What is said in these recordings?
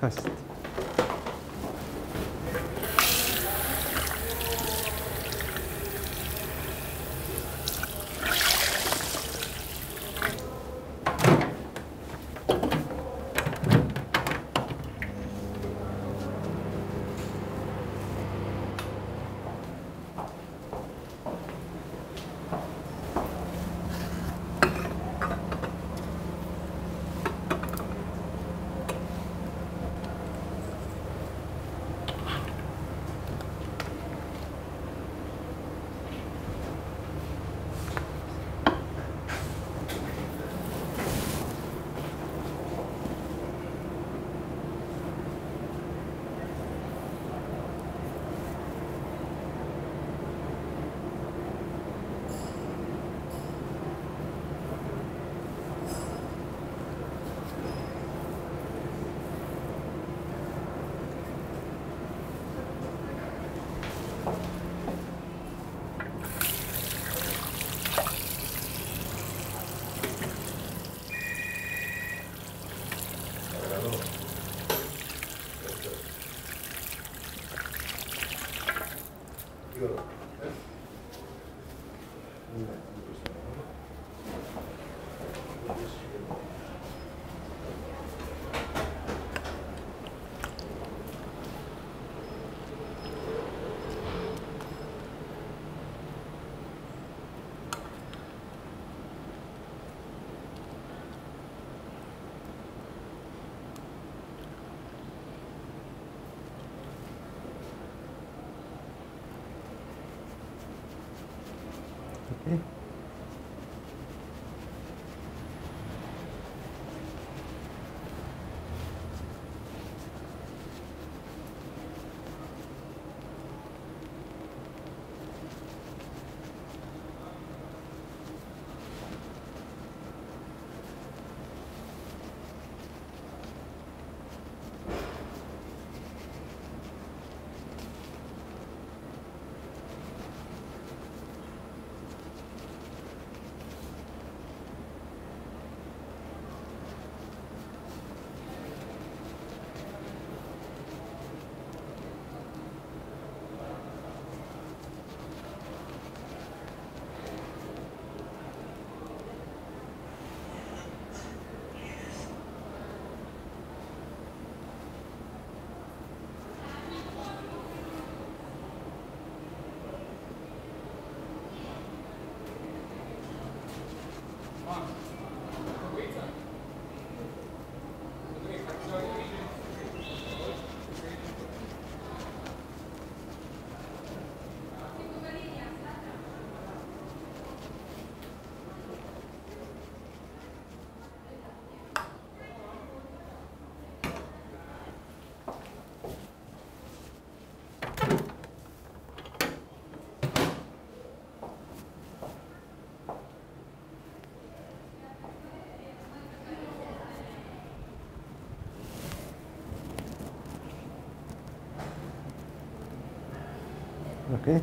Hast. Okay.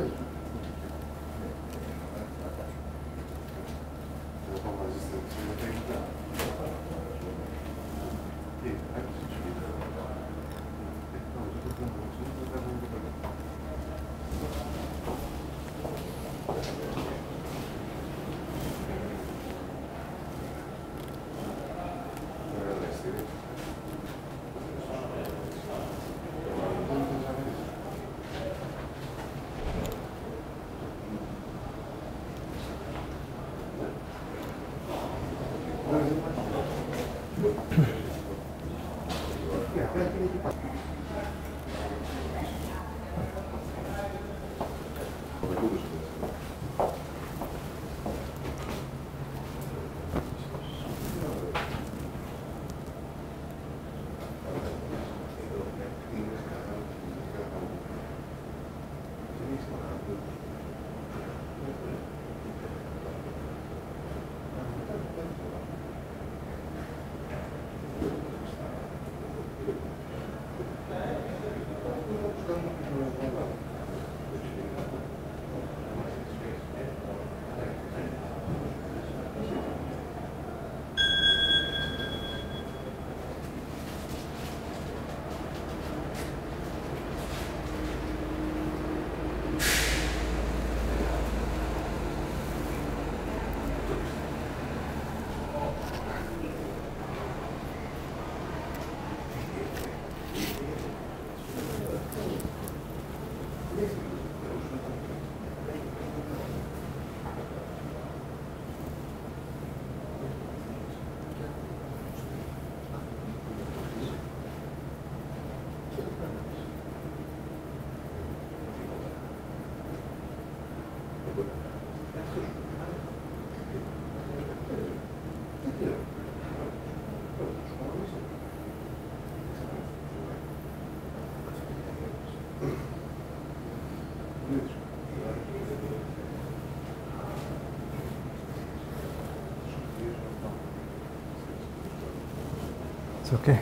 Good. It's okay.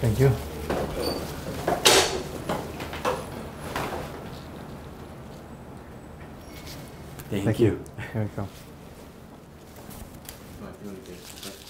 Thank you. Thank you. Here we go.